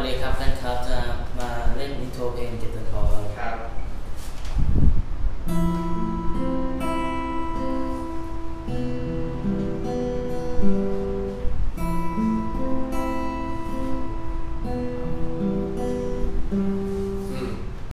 วันนี้ครับท่านครับจะมาเล่นอินโทรเพลงเกี่ยวกับ